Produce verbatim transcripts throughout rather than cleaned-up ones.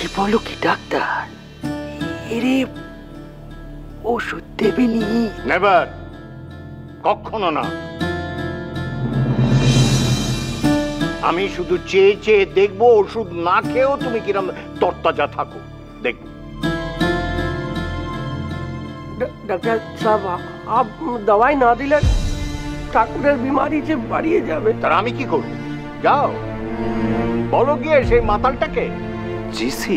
কি বলো কি ডাক্তার, এরে ওষুধ দেবেনি? নেভার, কখনো না। আমি শুধু চেয়ে চেয়ে দেখবো ওষুধ না খেয়েও তুমি কিরম তরতাজা থাকো। দেখবো ডাক্তার সাহেব, আপ দাওয়াই না দিলে ঠাকুরের বিমারি যে বাড়িয়ে যাবে, তার আমি কি করবো? যাও বলো গিয়ে সেই মাতালটাকে। জিসি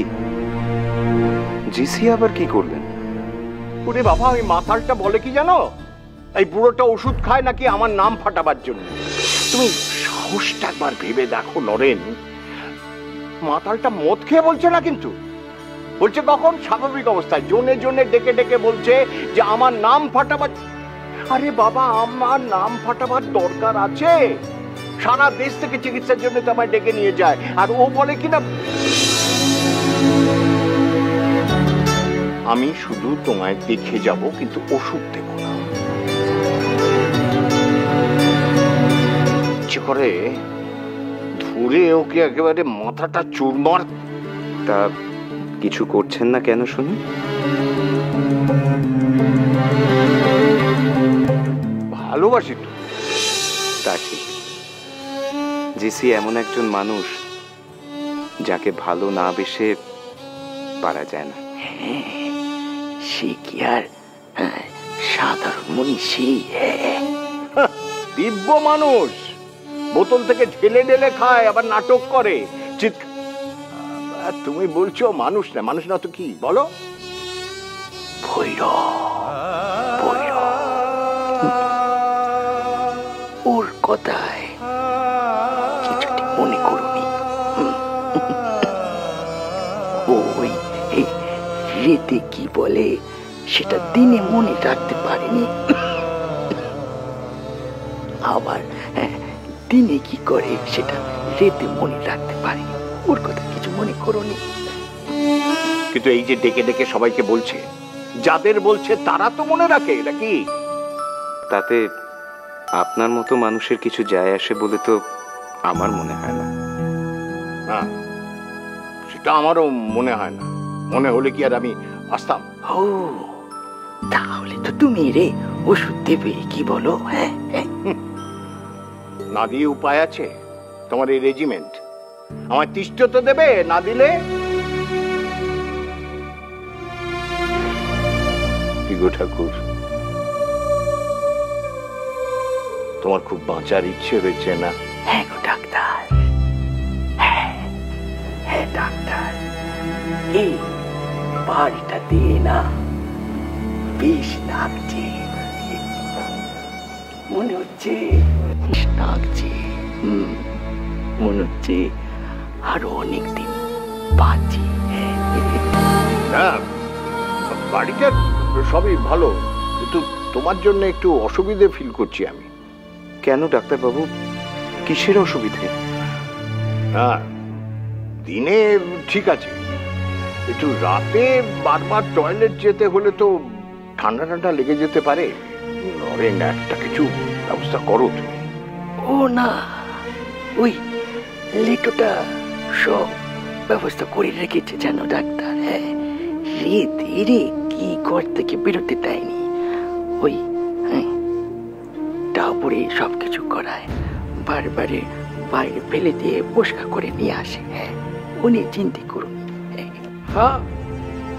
জিসি আবার কি করলেন? ওরে বাবা, ওই মাতালটা বলে কি জানো, এই বুড়োটা ওষুধ খায় নাকি আমার নাম ফাটাবার জন্য। তুমি সাহসটা একবার ভেবে দেখো নরেন, মাতালটা মদ খেয়ে বলছে না, কিন্তু বলছে কখন স্বাভাবিক অবস্থায়, জনে জনে ডেকে ডেকে বলছে যে আমার নাম ফাটাবার। আরে বাবা, আমার নাম ফাটাবার দরকার আছে? সারা দেশ থেকে চিকিৎসার জন্য তোমায় ডেকে নিয়ে যায়, আর ও বলে কিনা আমি শুধু তোমায় দেখে যাব, কিন্তু ওষুধ দেব না। ইচ্ছে করে ধরে ওকে একেবারে মাথাটা চুরমার। তা কিছু করছেন না কেন শুনি? ভালোবাসি তো। তা ঠিক, জিসি এমন একজন মানুষ যাকে ভালো না বেশে পারা যায় না। সে কি আর সাধারণ মনীষী, দিব্য মানুষ, বোতল থেকে ঢেলে ঢেলে খায়, আবার নাটক করে। তুমি বলছো মানুষ না, মানুষ না তো কি বলো? ওর কথায় কিছুটি মনে করুনি, ওই রেতে কি বলে সেটা দিনে মনে রাখতে পারেনি, আবার দিনে কি করে সেটা রেতে মনে রাখতে পারেনি। ওর কথা কিছু মনে করোনি। কিন্তু এই যে ডেকে ডেকে সবাইকে বলছে, যাদের বলছে তারা তো মনে রাখে নাকি? তাতে আপনার মতো মানুষের কিছু যায় আসে বলে তো আমার মনে হয় না। হ্যাঁ, সেটা আমারও মনে হয় না। মনে হলে কি আর আমি আসতাম? ও তাহলে তো তুমি রে ওষুধ দেবে কি বলো? হ্যাঁ, না দিয়ে উপায় আছে? তোমার এই রেজিমেন্ট আমার তিষ্ট তো দেবে না দিলে। ঠাকুর, তোমার খুব বাঁচার ইচ্ছে হয়েছে না? হ্যাঁ গো ডাক্তার, হ্যাঁ হ্যাঁ ডাক্তার, এই বাড়িটা দিয়ে না বেশ নাকছে, মনে হচ্ছে নাকছে, মনে হচ্ছে আরো অনেকদিন বাঁচি। হ্যাঁ, বাড়িটা সবই ভালো, কিন্তু তোমার জন্য একটু অসুবিধে ফিল করছি আমি। কেন ডাক্তারবাবু, কিসের অসুবিধে? হ্যাঁ, দিনে ঠিক আছে, একটু রাতে বারবার টয়লেট যেতে হলে তো ঠান্ডা ঠান্ডা লেগে যেতে পারে। নরেন, একটা কিছু ব্যবস্থা করো তুমি। ও না, ওই লেটুটা সব ব্যবস্থা করে রেখেছে জানো ডাক্তার। হ্যাঁ, ধীরে কি ঘর থেকে বেরোতে দেয়নি, ওই তারপরে সবকিছু করায়, বারবারে বাইরে ফেলে দিয়ে বসকা করে নিয়ে আসে। হ্যাঁ, উনি চিন্তা করুন। হ্যাঁ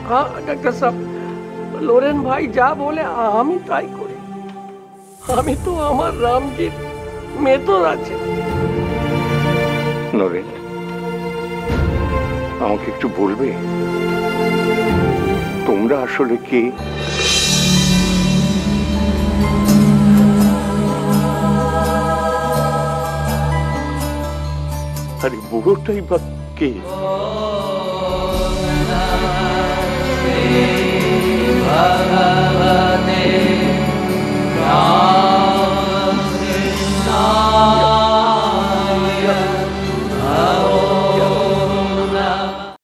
হ্যাঁ ডাক্তার সাহেব, লোরেন ভাই যা বলে আমি তাই করি। আমি তো আমার রামজির মেতর আছে। লোরেন, আমাকে একটু বলবে তোমরা আসলে কে? আরে বুড়োটাই বা কে?